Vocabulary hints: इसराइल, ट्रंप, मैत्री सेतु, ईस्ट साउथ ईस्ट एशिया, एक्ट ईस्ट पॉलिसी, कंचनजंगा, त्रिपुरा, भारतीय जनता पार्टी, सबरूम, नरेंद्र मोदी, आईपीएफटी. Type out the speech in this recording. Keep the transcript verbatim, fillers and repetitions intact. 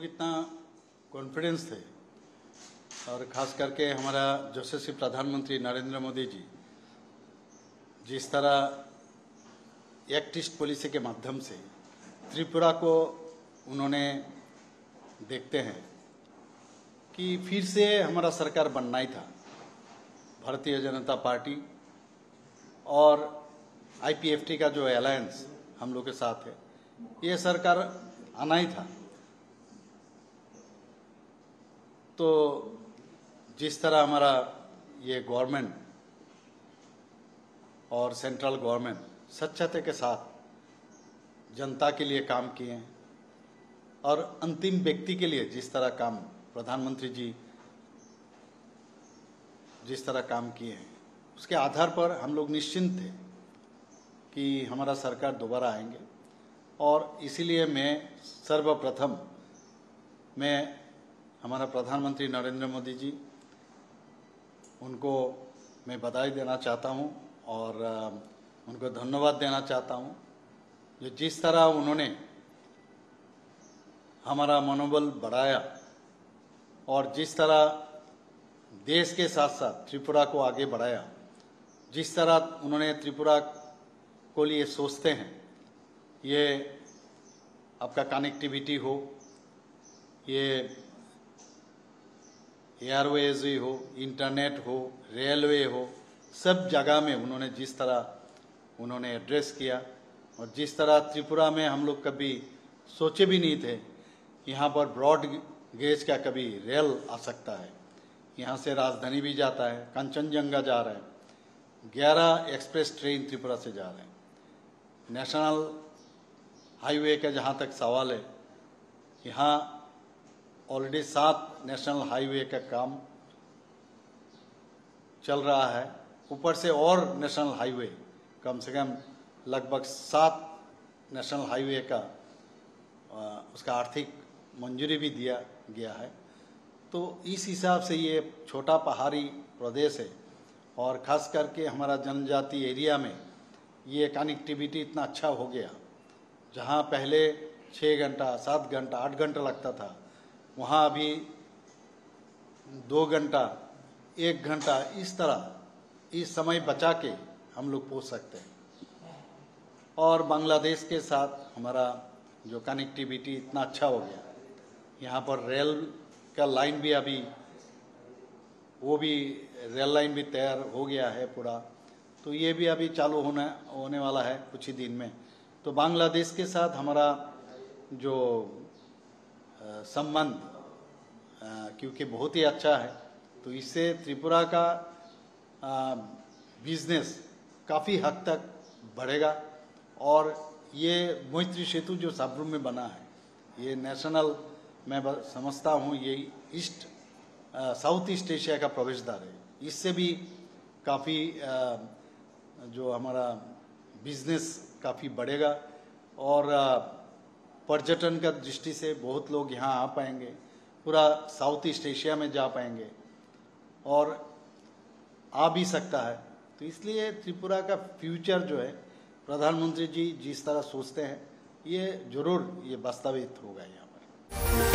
लोग इतना कॉन्फिडेंस थे, और ख़ास करके हमारा यशस्वी प्रधानमंत्री नरेंद्र मोदी जी जिस तरह एक्ट ईस्ट पॉलिसी के माध्यम से त्रिपुरा को उन्होंने देखते हैं कि फिर से हमारा सरकार बनना ही था। भारतीय जनता पार्टी और आईपीएफटी का जो अलायंस हम लोग के साथ है, ये सरकार आना ही था। तो जिस तरह हमारा ये गवर्नमेंट और सेंट्रल गवर्नमेंट सच्चाई के साथ जनता के लिए काम किए हैं, और अंतिम व्यक्ति के लिए जिस तरह काम प्रधानमंत्री जी जिस तरह काम किए हैं, उसके आधार पर हम लोग निश्चिंत थे कि हमारा सरकार दोबारा आएंगे। और इसीलिए मैं सर्वप्रथम मैं हमारा प्रधानमंत्री नरेंद्र मोदी जी उनको मैं बधाई देना चाहता हूं और उनको धन्यवाद देना चाहता हूं, जो जिस तरह उन्होंने हमारा मनोबल बढ़ाया और जिस तरह देश के साथ साथ त्रिपुरा को आगे बढ़ाया, जिस तरह उन्होंने त्रिपुरा को लिए सोचते हैं, ये आपका कनेक्टिविटी हो, ये एयरवेज ही हो, इंटरनेट हो, रेलवे हो, सब जगह में उन्होंने जिस तरह उन्होंने एड्रेस किया, और जिस तरह त्रिपुरा में हम लोग कभी सोचे भी नहीं थे यहाँ पर ब्रॉड गेज का कभी रेल आ सकता है। यहाँ से राजधानी भी जाता है, कंचनजंगा जा रहा है, ग्यारह एक्सप्रेस ट्रेन त्रिपुरा से जा रहे हैं। नेशनल हाईवे का जहाँ तक सवाल है, यहाँ ऑलरेडी सात नेशनल हाईवे का काम चल रहा है, ऊपर से और नेशनल हाईवे, कम से कम लगभग सात नेशनल हाईवे का उसका आर्थिक मंजूरी भी दिया गया है। तो इस हिसाब से ये छोटा पहाड़ी प्रदेश है, और ख़ास करके हमारा जनजाति एरिया में ये कनेक्टिविटी इतना अच्छा हो गया। जहाँ पहले छः घंटा सात घंटा आठ घंटा लगता था, वहाँ अभी दो घंटा एक घंटा इस तरह इस समय बचा के हम लोग पहुँच सकते हैं। और बांग्लादेश के साथ हमारा जो कनेक्टिविटी इतना अच्छा हो गया, यहाँ पर रेल का लाइन भी अभी वो भी रेल लाइन भी तैयार हो गया है पूरा, तो ये भी अभी चालू होना होने वाला है कुछ ही दिन में। तो बांग्लादेश के साथ हमारा जो संबंध क्योंकि बहुत ही अच्छा है, तो इससे त्रिपुरा का बिजनेस काफ़ी हद तक बढ़ेगा। और ये मैत्री सेतु जो सबरूम में बना है, ये नेशनल मैं समझता हूँ ये ईस्ट साउथ ईस्ट एशिया का प्रवेश द्वार है। इससे भी काफ़ी जो हमारा बिजनेस काफ़ी बढ़ेगा, और पर्यटन का दृष्टि से बहुत लोग यहाँ आ पाएंगे, पूरा साउथ ईस्ट एशिया में जा पाएंगे और आ भी सकता है। तो इसलिए त्रिपुरा का फ्यूचर जो है प्रधानमंत्री जी जिस तरह सोचते हैं, ये ज़रूर ये वास्तविक होगा यहाँ पर।